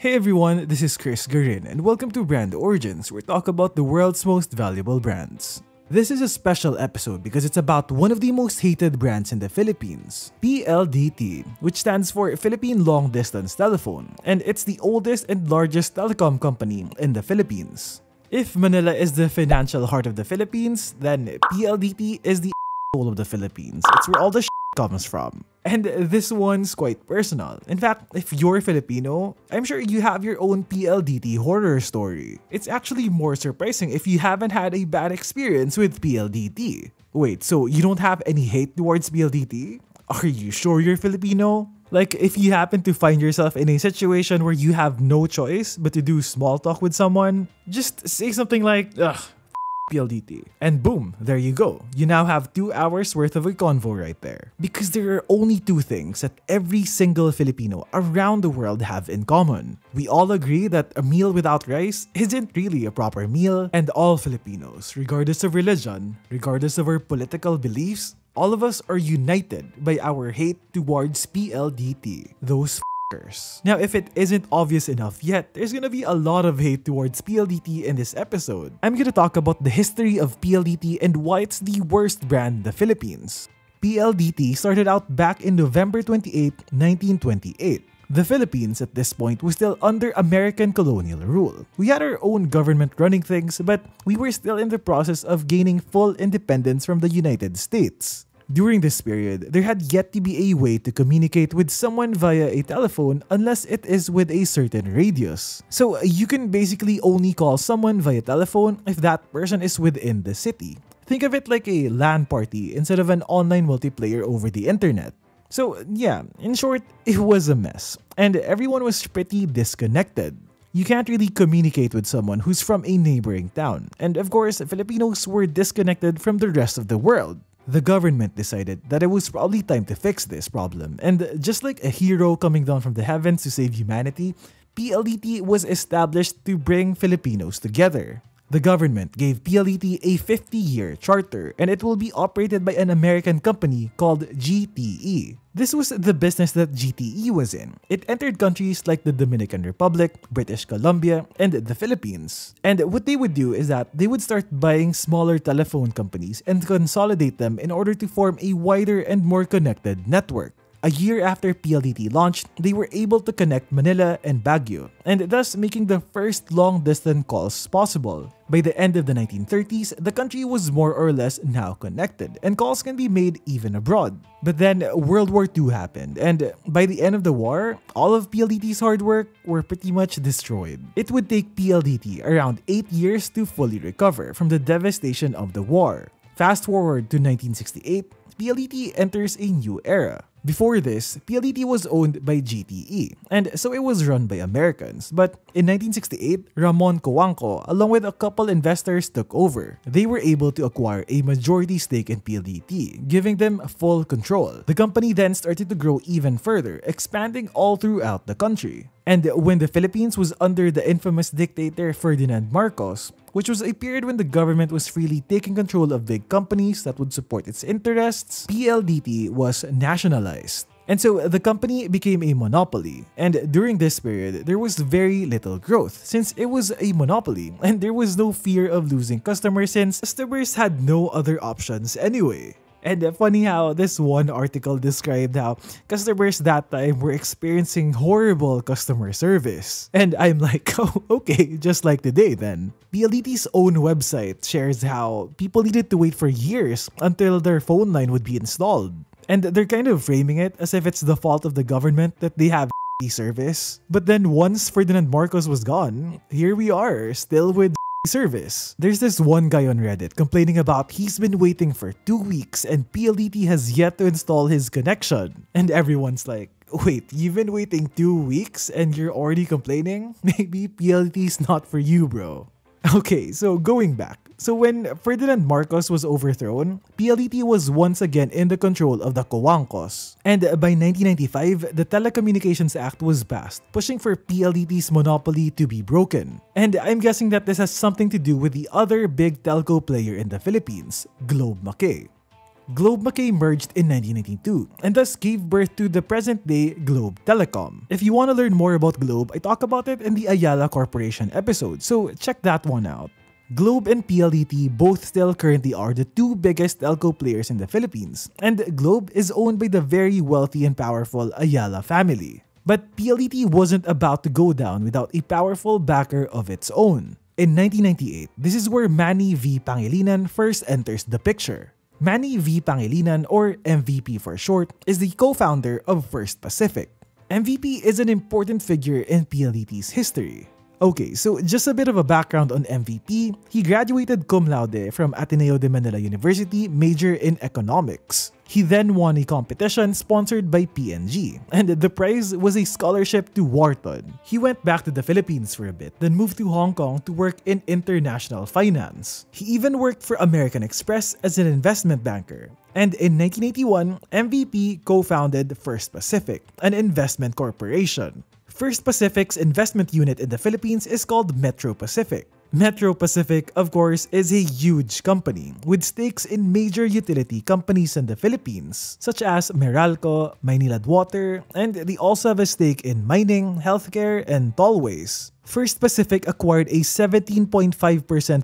Hey everyone, this is Chris Garin and welcome to Brand Origins, where we talk about the world's most valuable brands. This is a special episode because it's about one of the most hated brands in the Philippines, PLDT, which stands for Philippine Long Distance Telephone, and it's the oldest and largest telecom company in the Philippines. If Manila is the financial heart of the Philippines, then PLDT is the soul of the Philippines. It's where all the comes from. And this one's quite personal. In fact, if you're Filipino, I'm sure you have your own PLDT horror story. It's actually more surprising if you haven't had a bad experience with PLDT. Wait, so you don't have any hate towards PLDT? Are you sure you're Filipino? Like, if you happen to find yourself in a situation where you have no choice but to do small talk with someone, just say something like, ugh, PLDT. And boom, there you go. You now have 2 hours worth of a convo right there. Because there are only two things that every single Filipino around the world have in common. We all agree that a meal without rice isn't really a proper meal, and all Filipinos, regardless of religion, regardless of our political beliefs, all of us are united by our hate towards PLDT. Those Now, if it isn't obvious enough yet, there's gonna be a lot of hate towards PLDT in this episode. I'm gonna talk about the history of PLDT and why it's the worst brand in the Philippines. PLDT started out back in November 28, 1928. The Philippines at this point was still under American colonial rule. We had our own government running things, but we were still in the process of gaining full independence from the United States. During this period, there had yet to be a way to communicate with someone via a telephone unless it is with a certain radius. So you can basically only call someone via telephone if that person is within the city. Think of it like a LAN party instead of an online multiplayer over the internet. So yeah, in short, it was a mess, and everyone was pretty disconnected. You can't really communicate with someone who's from a neighboring town, and of course, Filipinos were disconnected from the rest of the world. The government decided that it was probably time to fix this problem, and just like a hero coming down from the heavens to save humanity, PLDT was established to bring Filipinos together. The government gave PLDT a 50-year charter, and it will be operated by an American company called GTE. This was the business that GTE was in. It entered countries like the Dominican Republic, British Columbia, and the Philippines. And what they would do is that they would start buying smaller telephone companies and consolidate them in order to form a wider and more connected network. A year after PLDT launched, they were able to connect Manila and Baguio, and thus making the first long-distance calls possible. By the end of the 1930s, the country was more or less now connected, and calls can be made even abroad. But then World War II happened, and by the end of the war, all of PLDT's hard work were pretty much destroyed. It would take PLDT around 8 years to fully recover from the devastation of the war. Fast forward to 1968, PLDT enters a new era. Before this, PLDT was owned by GTE, and so it was run by Americans. But in 1968, Ramon Cojuangco, along with a couple investors, took over. They were able to acquire a majority stake in PLDT, giving them full control. The company then started to grow even further, expanding all throughout the country. And when the Philippines was under the infamous dictator Ferdinand Marcos, which was a period when the government was freely taking control of big companies that would support its interests, PLDT was nationalized. And so the company became a monopoly, and during this period, there was very little growth since it was a monopoly, and there was no fear of losing customers since customers had no other options anyway. And funny how this one article described how customers that time were experiencing horrible customer service. And I'm like, oh, okay, just like today then. PLDT's own website shares how people needed to wait for years until their phone line would be installed. And they're kind of framing it as if it's the fault of the government that they have shitty service. But then once Ferdinand Marcos was gone, here we are, still with service. There's this one guy on Reddit complaining about he's been waiting for 2 weeks and PLDT has yet to install his connection. And everyone's like, wait, you've been waiting 2 weeks and you're already complaining? Maybe PLDT's not for you, bro. Okay, so going back. So when Ferdinand Marcos was overthrown, PLDT was once again in the control of the Cojuangcos. And by 1995, the Telecommunications Act was passed, pushing for PLDT's monopoly to be broken. And I'm guessing that this has something to do with the other big telco player in the Philippines, Globe McKay. Globe McKay merged in 1992 and thus gave birth to the present-day Globe Telecom. If you want to learn more about Globe, I talk about it in the Ayala Corporation episode, so check that one out. Globe and PLDT both still currently are the two biggest telco players in the Philippines, and Globe is owned by the very wealthy and powerful Ayala family. But PLDT wasn't about to go down without a powerful backer of its own. In 1998, this is where Manny V. Pangilinan first enters the picture. Manny V. Pangilinan, or MVP for short, is the co-founder of First Pacific. MVP is an important figure in PLDT's history. Okay, so just a bit of a background on MVP. He graduated cum laude from Ateneo de Manila University, major in economics. He then won a competition sponsored by PNG, and the prize was a scholarship to Wharton. He went back to the Philippines for a bit, then moved to Hong Kong to work in international finance. He even worked for American Express as an investment banker. And in 1981, MVP co-founded First Pacific, an investment corporation. First Pacific's investment unit in the Philippines is called Metro Pacific. Metro Pacific, of course, is a huge company with stakes in major utility companies in the Philippines such as Meralco, Maynilad Water, and they also have a stake in mining, healthcare, and tollways. First Pacific acquired a 17.5%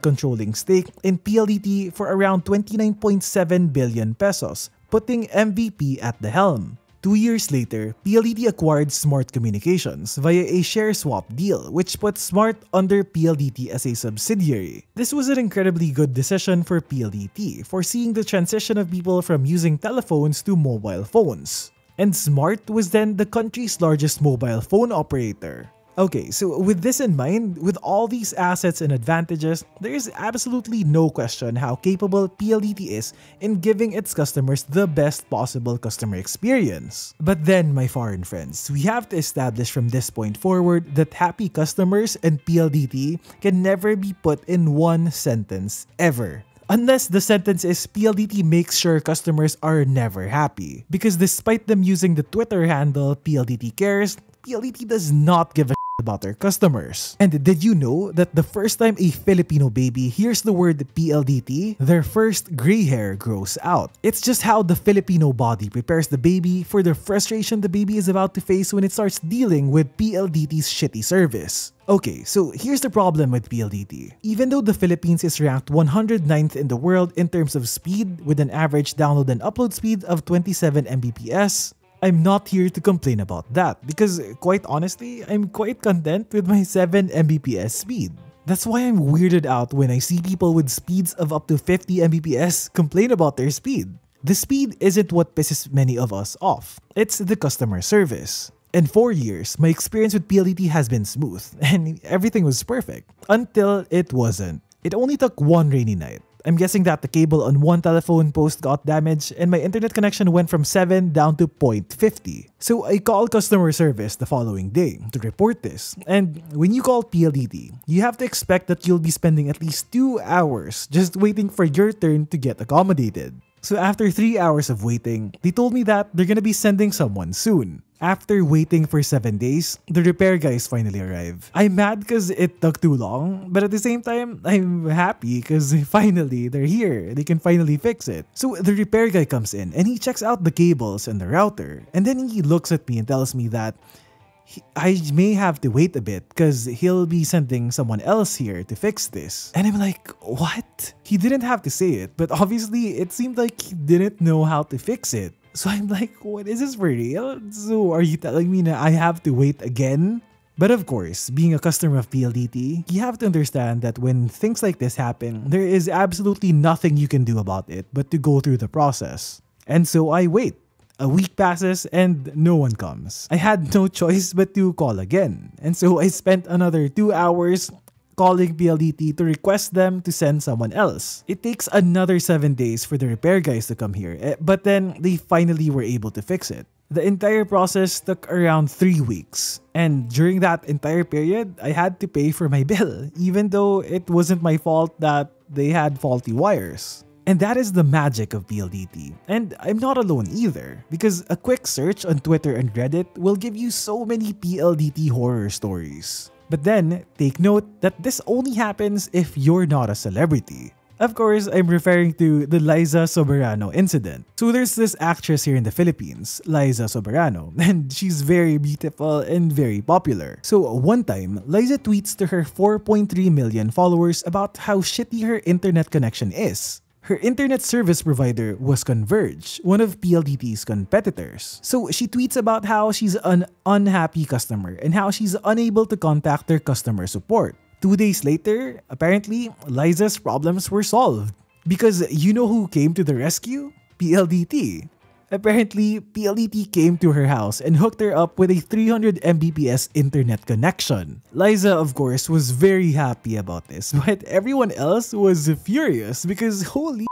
controlling stake in PLDT for around 29.7 billion pesos, putting MVP at the helm. 2 years later, PLDT acquired Smart Communications via a share swap deal, which put Smart under PLDT as a subsidiary. This was an incredibly good decision for PLDT, foreseeing the transition of people from using telephones to mobile phones. And Smart was then the country's largest mobile phone operator. Okay, so with this in mind, with all these assets and advantages, there is absolutely no question how capable PLDT is in giving its customers the best possible customer experience. But then, my foreign friends, we have to establish from this point forward that happy customers and PLDT can never be put in one sentence ever. Unless the sentence is PLDT makes sure customers are never happy. Because despite them using the Twitter handle PLDT cares, PLDT does not give a about their customers. And did you know that the first time a Filipino baby hears the word PLDT, their first gray hair grows out? It's just how the Filipino body prepares the baby for the frustration the baby is about to face when it starts dealing with PLDT's shitty service. Okay, so here's the problem with PLDT. Even though the Philippines is ranked 109th in the world in terms of speed with an average download and upload speed of 27 Mbps, I'm not here to complain about that because, quite honestly, I'm quite content with my 7 Mbps speed. That's why I'm weirded out when I see people with speeds of up to 50 Mbps complain about their speed. The speed isn't what pisses many of us off. It's the customer service. In 4 years, my experience with PLDT has been smooth and everything was perfect. Until it wasn't. It only took one rainy night. I'm guessing that the cable on one telephone post got damaged and my internet connection went from 7 down to 0.50. So I called customer service the following day to report this. And when you call PLDT, you have to expect that you'll be spending at least 2 hours just waiting for your turn to get accommodated. So after 3 hours of waiting, they told me that they're gonna be sending someone soon. After waiting for 7 days, the repair guys finally arrive. I'm mad because it took too long, but at the same time, I'm happy because finally, they're here. They can finally fix it. So the repair guy comes in and he checks out the cables and the router. And then he looks at me and tells me that I may have to wait a bit because he'll be sending someone else here to fix this. And I'm like, what? He didn't have to say it, but obviously, it seemed like he didn't know how to fix it. So I'm like, what is this for real? So are you telling me that I have to wait again? But of course, being a customer of PLDT, you have to understand that when things like this happen, there is absolutely nothing you can do about it but to go through the process. And so I wait. A week passes and no one comes. I had no choice but to call again. And so I spent another 2 hours calling PLDT to request them to send someone else. It takes another 7 days for the repair guys to come here, but then they finally were able to fix it. The entire process took around 3 weeks, and during that entire period, I had to pay for my bill, even though it wasn't my fault that they had faulty wires. And that is the magic of PLDT. And I'm not alone either, because a quick search on Twitter and Reddit will give you so many PLDT horror stories. But then, take note that this only happens if you're not a celebrity. Of course, I'm referring to the Liza Soberano incident. So there's this actress here in the Philippines, Liza Soberano, and she's very beautiful and very popular. So one time, Liza tweets to her 4.3 million followers about how shitty her internet connection is. Her internet service provider was Converge, one of PLDT's competitors. So she tweets about how she's an unhappy customer and how she's unable to contact their customer support. 2 days later, apparently, Liza's problems were solved. Because you know who came to the rescue? PLDT. Apparently, PLDT came to her house and hooked her up with a 300 Mbps internet connection. Liza, of course, was very happy about this, but everyone else was furious because holy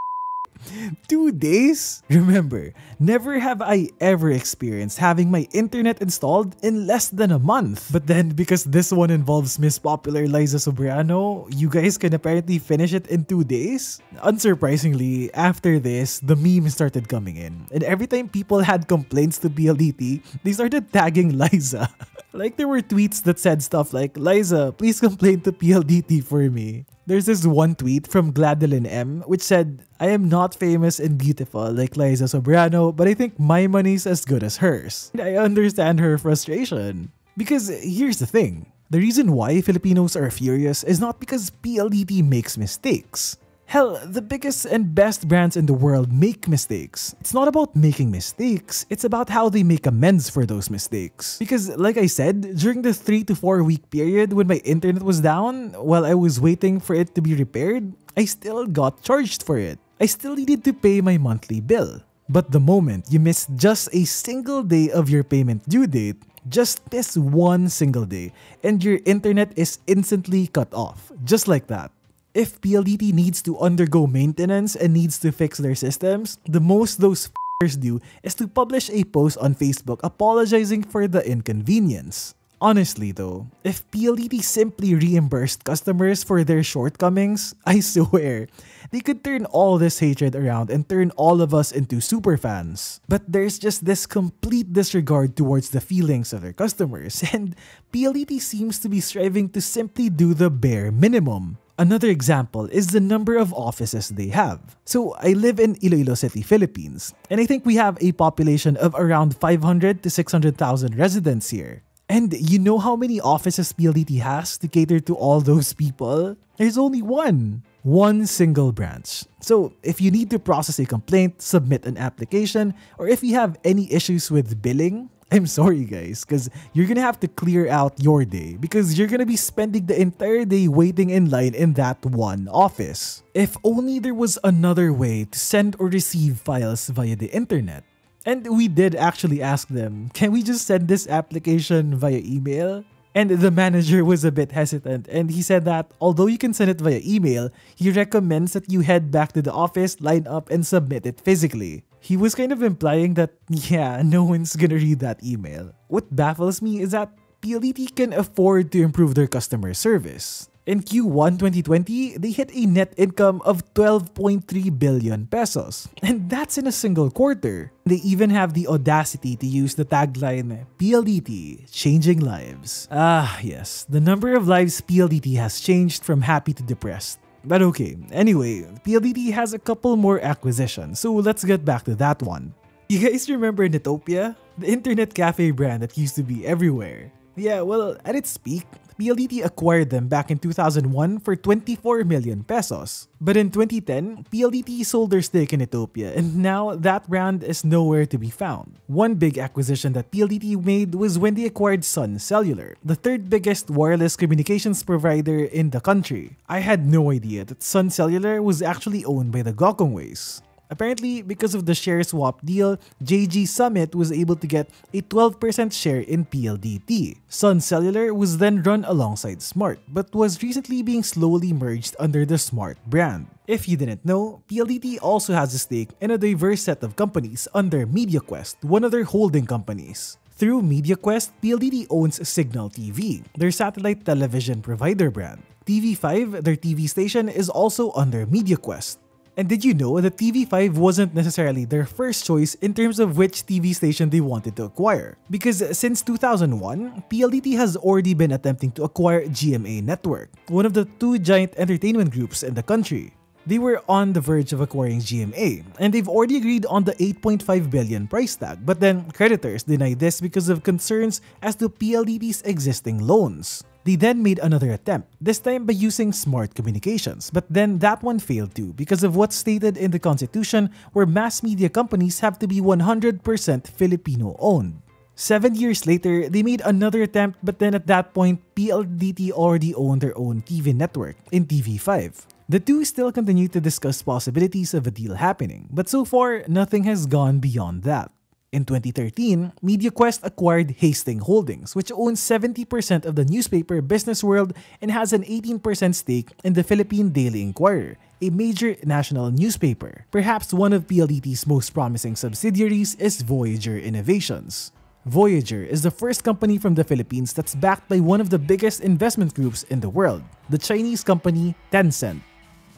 2 days? Remember, never have I ever experienced having my internet installed in less than a month. But then, because this one involves Miss Popular Liza Soberano, you guys can apparently finish it in 2 days? Unsurprisingly, after this, the memes started coming in. And every time people had complaints to PLDT, they started tagging Liza. Like, there were tweets that said stuff like, "Liza, please complain to PLDT for me." There's this one tweet from Gladelyn M. which said, "I am not famous and beautiful like Liza Soberano, but I think my money's as good as hers." And I understand her frustration. Because here's the thing, the reason why Filipinos are furious is not because PLDT makes mistakes. Hell, the biggest and best brands in the world make mistakes. It's not about making mistakes, it's about how they make amends for those mistakes. Because like I said, during the 3 to 4 week period when my internet was down, while I was waiting for it to be repaired, I still got charged for it. I still needed to pay my monthly bill. But the moment you miss just a single day of your payment due date, just this one single day, and your internet is instantly cut off, just like that. If PLDT needs to undergo maintenance and needs to fix their systems, the most those f***ers do is to publish a post on Facebook apologizing for the inconvenience. Honestly though, if PLDT simply reimbursed customers for their shortcomings, I swear, they could turn all this hatred around and turn all of us into superfans. But there's just this complete disregard towards the feelings of their customers, and PLDT seems to be striving to simply do the bare minimum. Another example is the number of offices they have. So I live in Iloilo City, Philippines, and I think we have a population of around 500 to 600,000 residents here. And you know how many offices PLDT has to cater to all those people? There's only one. One single branch. So if you need to process a complaint, submit an application, or if you have any issues with billing, I'm sorry guys, because you're gonna have to clear out your day because you're gonna be spending the entire day waiting in line in that one office. If only there was another way to send or receive files via the internet. And we did actually ask them, "Can we just send this application via email?" And the manager was a bit hesitant, and he said that although you can send it via email, he recommends that you head back to the office, line up, and submit it physically. He was kind of implying that, yeah, no one's gonna read that email. What baffles me is that PLDT can afford to improve their customer service. In Q1 2020, they hit a net income of 12.3 billion pesos, and that's in a single quarter. They even have the audacity to use the tagline, "PLDT, changing lives." Ah yes, the number of lives PLDT has changed from happy to depressed. But okay, anyway, PLDT has a couple more acquisitions, so let's get back to that one. You guys remember Netopia? The internet cafe brand that used to be everywhere. Yeah, well, at its peak, PLDT acquired them back in 2001 for 24 million pesos. But in 2010, PLDT sold their stake in Netopia, and now that brand is nowhere to be found. One big acquisition that PLDT made was when they acquired Sun Cellular, the third biggest wireless communications provider in the country. I had no idea that Sun Cellular was actually owned by the Gokongways. Apparently, because of the share swap deal, JG Summit was able to get a 12% share in PLDT. Sun Cellular was then run alongside Smart, but was recently being slowly merged under the Smart brand. If you didn't know, PLDT also has a stake in a diverse set of companies under MediaQuest, one of their holding companies. Through MediaQuest, PLDT owns Signal TV, their satellite television provider brand. TV5, their TV station, is also under MediaQuest. And did you know that TV5 wasn't necessarily their first choice in terms of which TV station they wanted to acquire? Because since 2001, PLDT has already been attempting to acquire GMA Network, one of the two giant entertainment groups in the country. They were on the verge of acquiring GMA, and they've already agreed on the 8.5 billion price tag, but then creditors denied this because of concerns as to PLDT's existing loans. They then made another attempt, this time by using Smart Communications, but then that one failed too because of what's stated in the constitution where mass media companies have to be 100% Filipino-owned. 7 years later, they made another attempt, but then at that point, PLDT already owned their own TV network in TV5. The two still continue to discuss possibilities of a deal happening, but so far, nothing has gone beyond that. In 2013, MediaQuest acquired Hastings Holdings, which owns 70% of the newspaper business world and has an 18% stake in the Philippine Daily Inquirer, a major national newspaper. Perhaps one of PLDT's most promising subsidiaries is Voyager Innovations. Voyager is the first company from the Philippines that's backed by one of the biggest investment groups in the world, the Chinese company Tencent.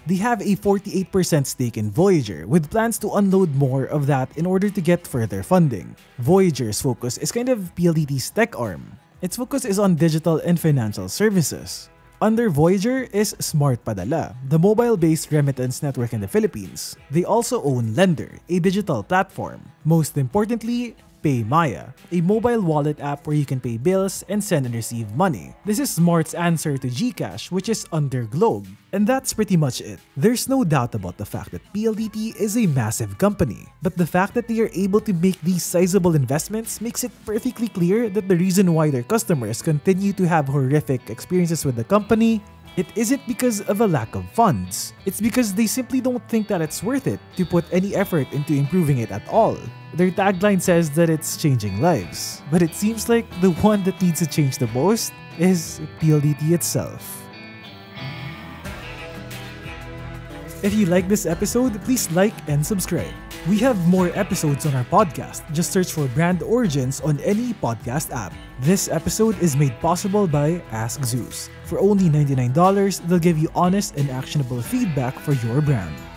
They have a 48% stake in Voyager, with plans to unload more of that in order to get further funding. Voyager's focus is kind of PLDT's tech arm. Its focus is on digital and financial services. Under Voyager is Smart Padala, the mobile-based remittance network in the Philippines. They also own Lender, a digital platform. Most importantly, PayMaya, a mobile wallet app where you can pay bills and send and receive money. This is Smart's answer to GCash, which is under Globe. And that's pretty much it. There's no doubt about the fact that PLDT is a massive company, but the fact that they are able to make these sizable investments makes it perfectly clear that the reason why their customers continue to have horrific experiences with the company, it isn't because of a lack of funds. It's because they simply don't think that it's worth it to put any effort into improving it at all. Their tagline says that it's changing lives, but it seems like the one that needs to change the most is PLDT itself. If you like this episode, please like and subscribe. We have more episodes on our podcast. Just search for Brand Origins on any podcast app. This episode is made possible by Ask Zeus. For only $99, they'll give you honest and actionable feedback for your brand.